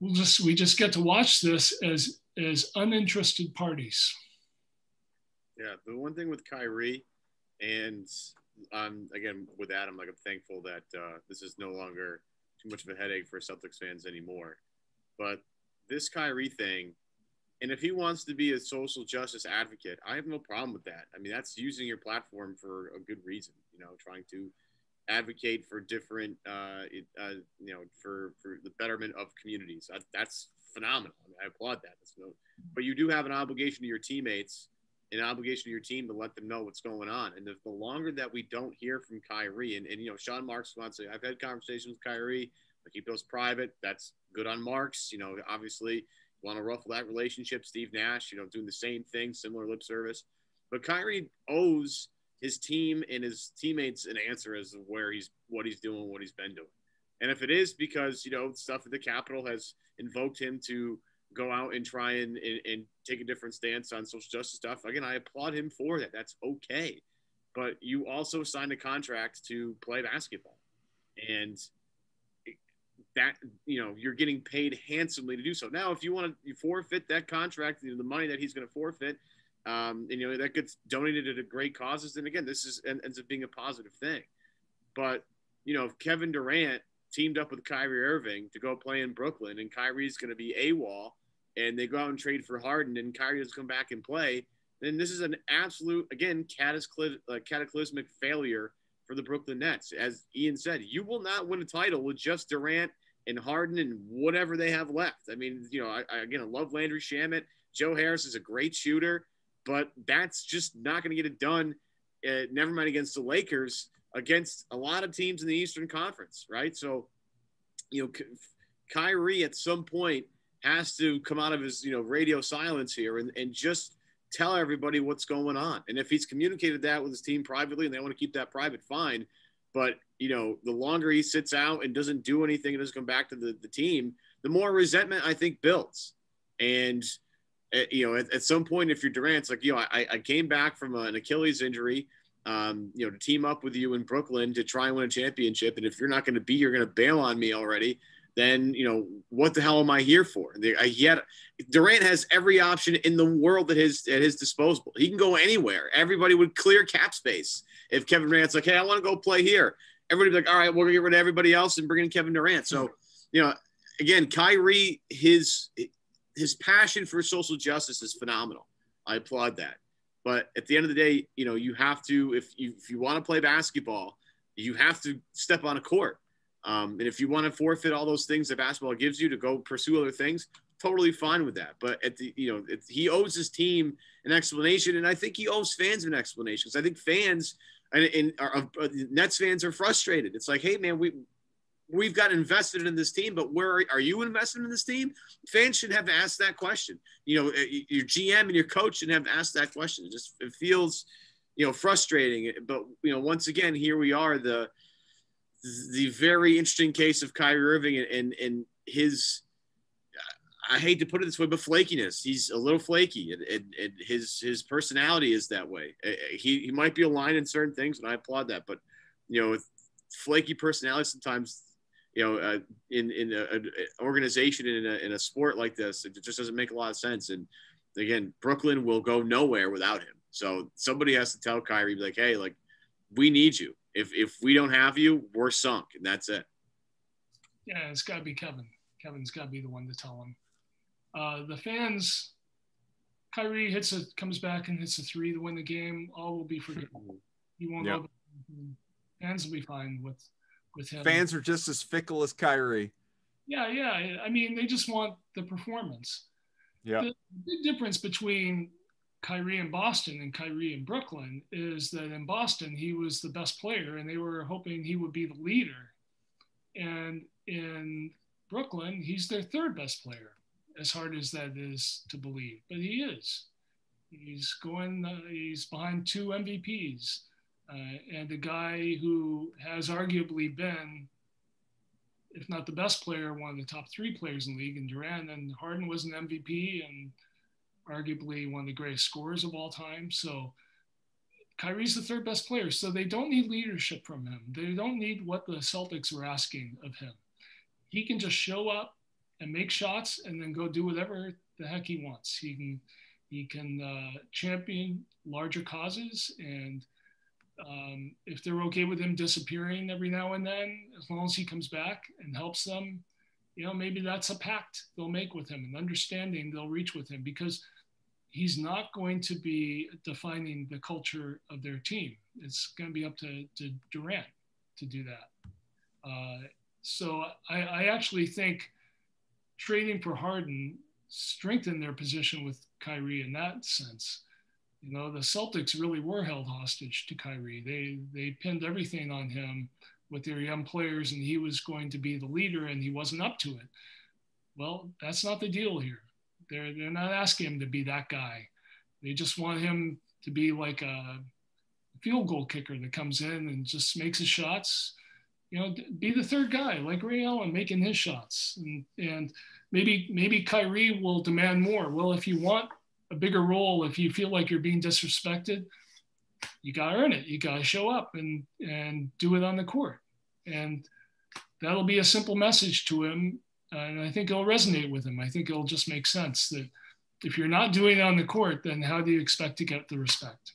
we'll just, we just get to watch this as, as uninterested parties. Yeah. The one thing with Kyrie and um, again, with Adam, like I'm thankful that uh, this is no longer too much of a headache for Celtics fans anymore, but this Kyrie thing, and if he wants to be a social justice advocate, I have no problem with that. I mean, that's using your platform for a good reason, you know, trying to advocate for different, uh, it, uh, you know, for, for the betterment of communities. I, that's phenomenal. I mean, I applaud that. That's no, but you do have an obligation to your teammates, an obligation to your team to let them know what's going on. And the, the longer that we don't hear from Kyrie, and, and you know, Sean Marks wants to, I've had conversations with Kyrie. I keep those private. That's good on Marks, you know, obviously. Want to ruffle that relationship. Steve Nash, you know, doing the same thing, similar lip service. But Kyrie owes his team and his teammates an answer as to where he's, what he's doing, what he's been doing. And if it is because, you know, stuff at the Capitol has invoked him to go out and try and, and, and take a different stance on social justice stuff, again, I applaud him for that. That's okay. But you also signed a contract to play basketball. And that, you know, you're getting paid handsomely to do so. Now, if you want to forfeit that contract, you know, the money that he's going to forfeit, um, and, you know, that gets donated to great causes. And, again, this is ends up being a positive thing. But, you know, if Kevin Durant teamed up with Kyrie Irving to go play in Brooklyn, and Kyrie's going to be AWOL, and they go out and trade for Harden, and Kyrie doesn't come back and play, then this is an absolute, again, cataclysmic failure for the Brooklyn Nets. As Ian said, you will not win a title with just Durant and Harden and whatever they have left. I mean, you know, I, I again, I love Landry Shamet. Joe Harris is a great shooter, but that's just not going to get it done, uh, never mind against the Lakers, against a lot of teams in the Eastern Conference, right? So, you know, Kyrie at some point has to come out of his, you know, radio silence here and, and just tell everybody what's going on. And if he's communicated that with his team privately and they want to keep that private, fine. But, you know, the longer he sits out and doesn't do anything and doesn't come back to the, the team, the more resentment I think builds. And, uh, you know, at, at some point, if you're Durant's like, you know, I, I came back from an Achilles injury, Um, you know, to team up with you in Brooklyn to try and win a championship. And if you're not going to be, you're going to bail on me already, then, you know, what the hell am I here for? They, I, yet Durant has every option in the world at his, at his disposal. He can go anywhere. Everybody would clear cap space. If Kevin Durant's like, hey, I want to go play here, everybody'd be like, all right, we're going to get rid of everybody else and bring in Kevin Durant. So, you know, again, Kyrie, his, his passion for social justice is phenomenal. I applaud that. But at the end of the day, you know, you have to, if you, if you want to play basketball, you have to step on a court. Um, and if you want to forfeit all those things that basketball gives you to go pursue other things, totally fine with that. But at the, you know, it, he owes his team an explanation. And I think he owes fans an explanation. So I think fans and, and are, uh, Nets fans are frustrated. It's like, hey man, we, we've got invested in this team, but where are, are you invested in this team? Fans should have asked that question. You know, your G M and your coach should have asked that question. It just, it feels, you know, frustrating. But, you know, once again, here we are, the, the very interesting case of Kyrie Irving and, and, and his, I hate to put it this way, but flakiness. He's a little flaky, and, and, and his, his personality is that way. He, he might be aligned in certain things, and I applaud that, but, you know, with flaky personality sometimes, you know, uh, in, in an organization, in a, in a sport like this, it just doesn't make a lot of sense. And again, Brooklyn will go nowhere without him. So somebody has to tell Kyrie, like, hey, like, we need you. If if we don't have you, we're sunk. And that's it. Yeah, it's got to be Kevin. Kevin's got to be the one to tell him. Uh, the fans, Kyrie hits a, comes back and hits a three to win the game. All will be forgiven. You won't yep. love him. Fans will be fine with with him. Fans are just as fickle as Kyrie. Yeah, yeah. I mean, they just want the performance. Yeah. The big difference between Kyrie in Boston and Kyrie in Brooklyn is that in Boston, he was the best player, and they were hoping he would be the leader. And in Brooklyn, he's their third best player, as hard as that is to believe. But he is. He's going, uh, he's behind two M V Ps. Uh, and the guy who has arguably been, if not the best player, one of the top three players in the league in Durant, and Harden was an M V P and arguably one of the greatest scorers of all time. So Kyrie's the third best player. So they don't need leadership from him. They don't need what the Celtics were asking of him. He can just show up and make shots and then go do whatever the heck he wants. He can, he can uh, champion larger causes, and Um, if they're okay with him disappearing every now and then, as long as he comes back and helps them, you know, maybe that's a pact they'll make with him, an understanding they'll reach with him, because he's not going to be defining the culture of their team. It's going to be up to, to Durant to do that. Uh, so I, I actually think trading for Harden strengthened their position with Kyrie in that sense. You know, the Celtics really were held hostage to Kyrie. They they pinned everything on him with their young players, and he was going to be the leader, and he wasn't up to it. Well, that's not the deal here. They're, they're not asking him to be that guy. They just want him to be like a field goal kicker that comes in and just makes his shots, you know, be the third guy like Ray Allen making his shots. And, and maybe, maybe Kyrie will demand more. Well, if you want a bigger role, if you feel like you're being disrespected, you got to earn it. You got to show up and, and do it on the court. And that'll be a simple message to him. Uh, and I think it'll resonate with him. I think it'll just make sense that if you're not doing it on the court, then how do you expect to get the respect?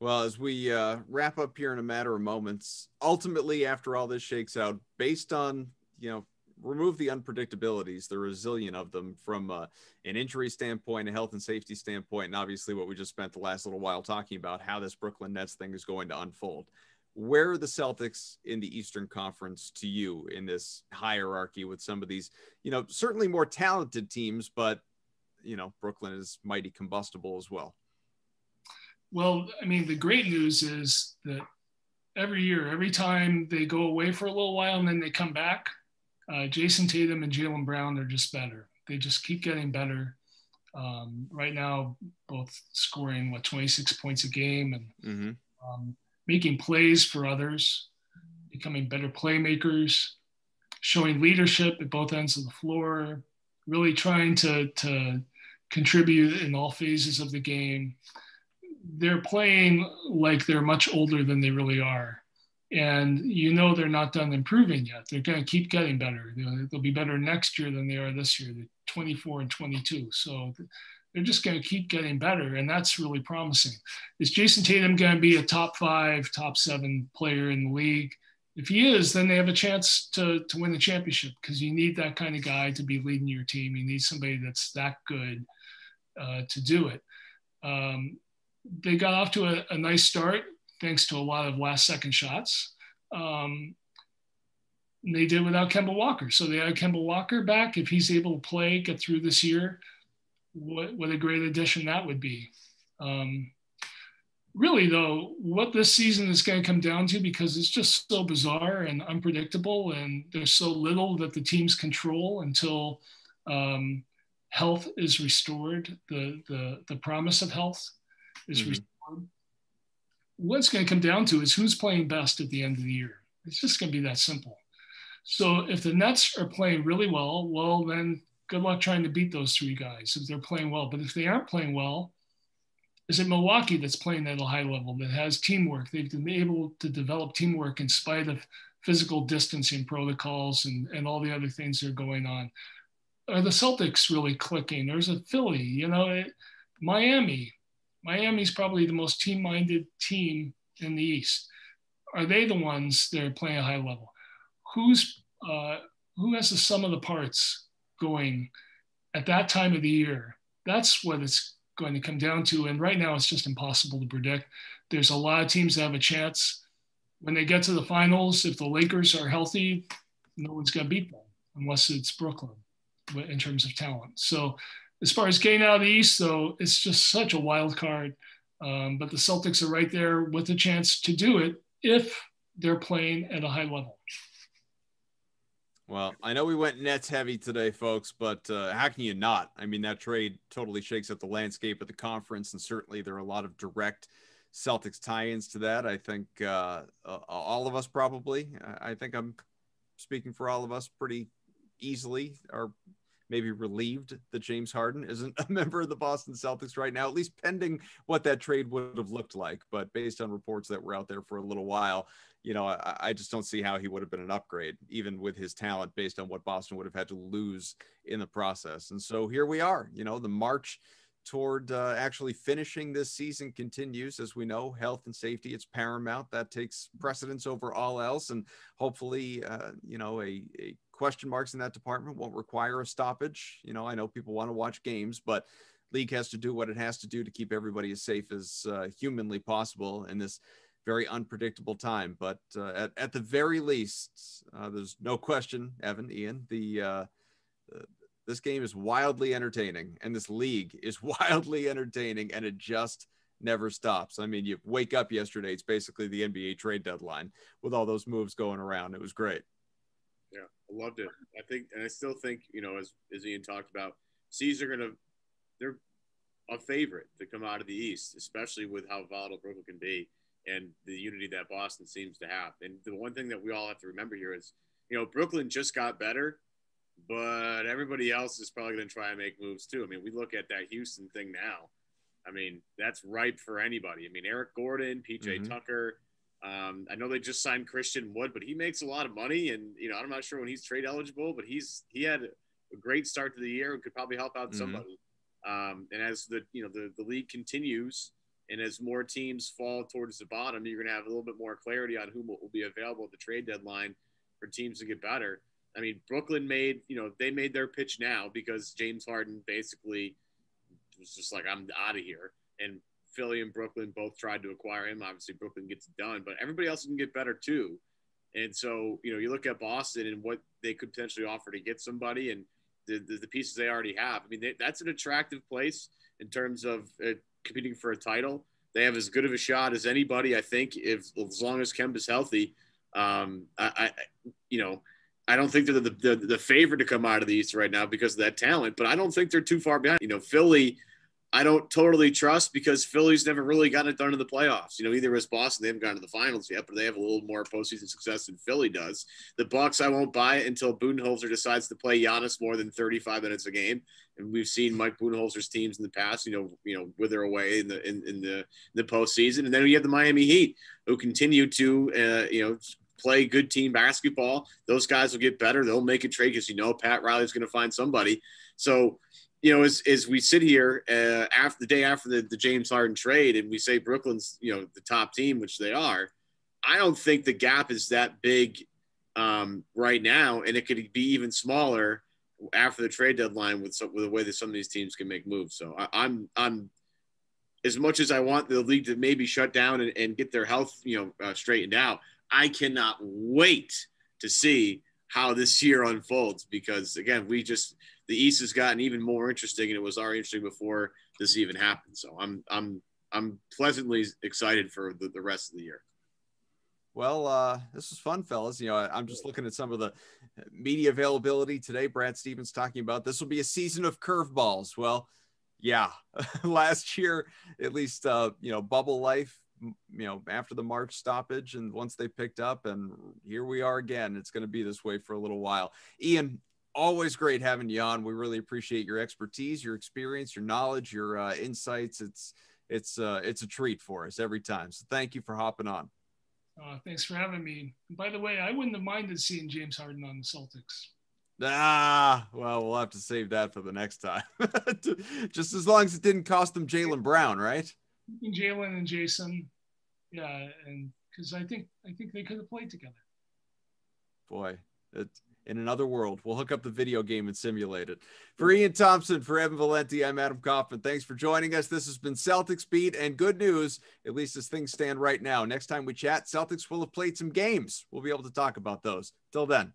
Well, as we uh, wrap up here in a matter of moments, ultimately, after all this shakes out, based on, you know, remove the unpredictabilities, the resilience of them from uh, an injury standpoint, a health and safety standpoint, and obviously what we just spent the last little while talking about, how this Brooklyn Nets thing is going to unfold. Where are the Celtics in the Eastern Conference to you in this hierarchy with some of these, you know, certainly more talented teams, but, you know, Brooklyn is mighty combustible as well? Well, I mean, the great news is that every year, every time they go away for a little while and then they come back, uh, Jason Tatum and Jaylen Brown are just better. They just keep getting better. Um, right now, both scoring, what, twenty-six points a game and mm-hmm. um, making plays for others, becoming better playmakers, showing leadership at both ends of the floor, really trying to, to contribute in all phases of the game. They're playing like they're much older than they really are. And you know they're not done improving yet. They're going to keep getting better. You know, they'll be better next year than they are this year. They're twenty-four and twenty-two. So they're just going to keep getting better, and that's really promising. Is Jason Tatum going to be a top five, top seven player in the league? If he is, then they have a chance to, to win the championship, because you need that kind of guy to be leading your team. You need somebody that's that good uh, to do it. Um, they got off to a, a nice start thanks to a lot of last-second shots. Um, they did without Kemba Walker. So they had Kemba Walker back. If he's able to play, get through this year, what, what a great addition that would be. Um, really, though, what this season is going to come down to, because it's just so bizarre and unpredictable, and there's so little that the teams control until um, health is restored, the, the, the promise of health is mm-hmm. restored. What's going to come down to is who's playing best at the end of the year. It's just going to be that simple. So if the Nets are playing really well, well, then good luck trying to beat those three guys if they're playing well. But if they aren't playing well, is it Milwaukee that's playing at a high level, that has teamwork? They've been able to develop teamwork in spite of physical distancing protocols and, and all the other things that are going on. Are the Celtics really clicking? There's a Philly, you know, it, Miami. Miami's probably the most team-minded team in the East. Are they the ones that are playing at a high level? Who's uh, who has the sum of the parts going at that time of the year? That's what it's going to come down to. And right now, it's just impossible to predict. There's a lot of teams that have a chance. When they get to the finals, if the Lakers are healthy, no one's going to beat them unless it's Brooklyn in terms of talent. So as far as getting out of the East, though, it's just such a wild card. Um, but the Celtics are right there with a chance to do it if they're playing at a high level. Well, I know we went Nets heavy today, folks, but uh, how can you not? I mean, that trade totally shakes up the landscape of the conference, and certainly there are a lot of direct Celtics tie-ins to that. I think uh, uh, all of us probably, I think I'm speaking for all of us pretty easily, are maybe relieved that James Harden isn't a member of the Boston Celtics right now, at least pending what that trade would have looked like. But based on reports that were out there for a little while, you know, I, I just don't see how he would have been an upgrade, even with his talent, based on what Boston would have had to lose in the process. And so here we are, you know, the march toward uh, actually finishing this season continues. As we know, health and safety, it's paramount. That takes precedence over all else. And hopefully, uh, you know, a, a question marks in that department won't require a stoppage. You know, I know people want to watch games, but league has to do what it has to do to keep everybody as safe as uh, humanly possible in this very unpredictable time. But uh, at, at the very least, uh, there's no question, Evan, Ian, the, uh, the this game is wildly entertaining, and this league is wildly entertaining, and it just never stops. I mean, you wake up yesterday, it's basically the N B A trade deadline with all those moves going around. It was great. Yeah, I loved it. I think, and I still think, you know, as, as Ian talked about, C's are going to, they're a favorite to come out of the East, especially with how volatile Brooklyn can be. and the unity that Boston seems to have. And the one thing that we all have to remember here is, you know, Brooklyn just got better, but everybody else is probably going to try and make moves too. I mean, we look at that Houston thing now. I mean, that's ripe for anybody. I mean, Eric Gordon, P J mm-hmm. Tucker. Um, I know they just signed Christian Wood, but he makes a lot of money. And, you know, I'm not sure when he's trade eligible, but he's he had a great start to the year and could probably help out mm-hmm. somebody. Um, and as the, you know, the, the league continues and as more teams fall towards the bottom, you're going to have a little bit more clarity on who will be available at the trade deadline for teams to get better. I mean, Brooklyn made, you know, they made their pitch now because James Harden basically was just like, I'm out of here. And Philly and Brooklyn both tried to acquire him. Obviously, Brooklyn gets it done, but everybody else can get better too. And so, you know, you look at Boston and what they could potentially offer to get somebody and the the, the pieces they already have. I mean, they, that's an attractive place in terms of uh, competing for a title. They have as good of a shot as anybody, I think, if as long as Kemba's healthy. Um, I, I, you know, I don't think they're the, the the favorite to come out of the East right now because of that talent, but I don't think they're too far behind. You know, Philly, I don't totally trust because Philly's never really gotten it done in the playoffs. You know, either as Boston, they haven't gone to the finals yet, but they have a little more postseason success than Philly does. The Bucks, I won't buy it until Budenholzer decides to play Giannis more than thirty-five minutes a game. And we've seen Mike Budenholzer's teams in the past, you know, you know, wither away in the in, in the in the postseason. And then we have the Miami Heat, who continue to uh, you know play good team basketball. Those guys will get better. They'll make a trade because you know Pat Riley's going to find somebody. So, you know, as, as we sit here uh, after the day after the, the James Harden trade and we say Brooklyn's, you know, the top team, which they are, I don't think the gap is that big um, right now. And it could be even smaller after the trade deadline with, some, with the way that some of these teams can make moves. So I, I'm, I'm as much as I want the league to maybe shut down and, and get their health, you know, uh, straightened out, I cannot wait to see how this year unfolds because, again, we just – the East has gotten even more interesting, and it was already interesting before this even happened. So I'm I'm I'm pleasantly excited for the, the rest of the year. Well, uh, this was fun, fellas. You know, I'm just looking at some of the media availability today. Brad Stevens talking about this will be a season of curveballs. Well, yeah, last year at least, uh, you know, bubble life. You know, after the March stoppage, and once they picked up, and here we are again. It's going to be this way for a little while. Ian, always great having you on. We really appreciate your expertise, your experience, your knowledge, your uh, insights. It's, it's, uh, it's a treat for us every time. So thank you for hopping on. Uh, thanks for having me. And by the way, I wouldn't have minded seeing James Harden on the Celtics. Ah, well, we'll have to save that for the next time. Just as long as it didn't cost them Jaylen Brown, right? Jaylen and Jason. Yeah. And cause I think, I think they could have played together. Boy, it's, in another world. We'll hook up the video game and simulate it. For Ian Thomsen, for Evan Valenti, I'm Adam Kaufman. Thanks for joining us. This has been Celtics Beat, and good news, at least as things stand right now. Next time we chat, Celtics will have played some games. We'll be able to talk about those. Till then.